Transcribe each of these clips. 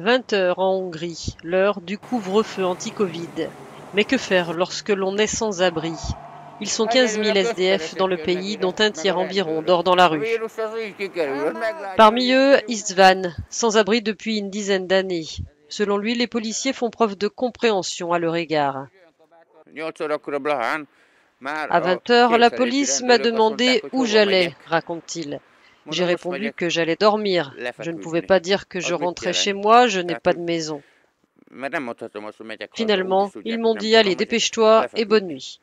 20h en Hongrie, l'heure du couvre-feu anti-Covid. Mais que faire lorsque l'on est sans abri? Ils sont 15 000 SDF dans le pays, dont un tiers environ dort dans la rue. Parmi eux, Istvan, sans abri depuis une dizaine d'années. Selon lui, les policiers font preuve de compréhension à leur égard. À 20h, la police m'a demandé où j'allais, raconte-t-il. J'ai répondu que j'allais dormir. Je ne pouvais pas dire que je rentrais chez moi, je n'ai pas de maison. Finalement, ils m'ont dit « Allez, dépêche-toi et bonne nuit ».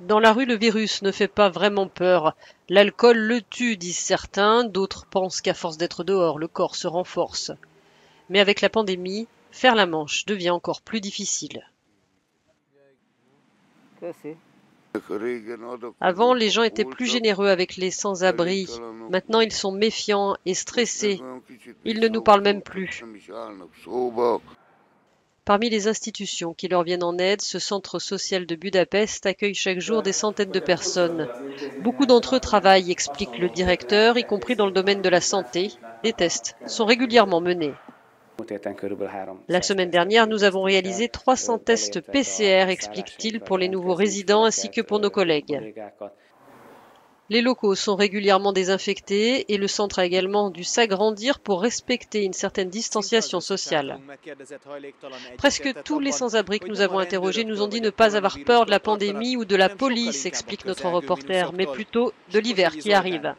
Dans la rue, le virus ne fait pas vraiment peur. L'alcool le tue, disent certains. D'autres pensent qu'à force d'être dehors, le corps se renforce. Mais avec la pandémie, faire la manche devient encore plus difficile. Avant, les gens étaient plus généreux avec les sans-abri. Maintenant, ils sont méfiants et stressés. Ils ne nous parlent même plus. Parmi les institutions qui leur viennent en aide, ce centre social de Budapest accueille chaque jour des centaines de personnes. Beaucoup d'entre eux travaillent, explique le directeur, y compris dans le domaine de la santé. Des tests sont régulièrement menés. La semaine dernière, nous avons réalisé 300 tests PCR, explique-t-il, pour les nouveaux résidents ainsi que pour nos collègues. Les locaux sont régulièrement désinfectés et le centre a également dû s'agrandir pour respecter une certaine distanciation sociale. Presque tous les sans-abri que nous avons interrogés nous ont dit ne pas avoir peur de la pandémie ou de la police, explique notre reporter, mais plutôt de l'hiver qui arrive.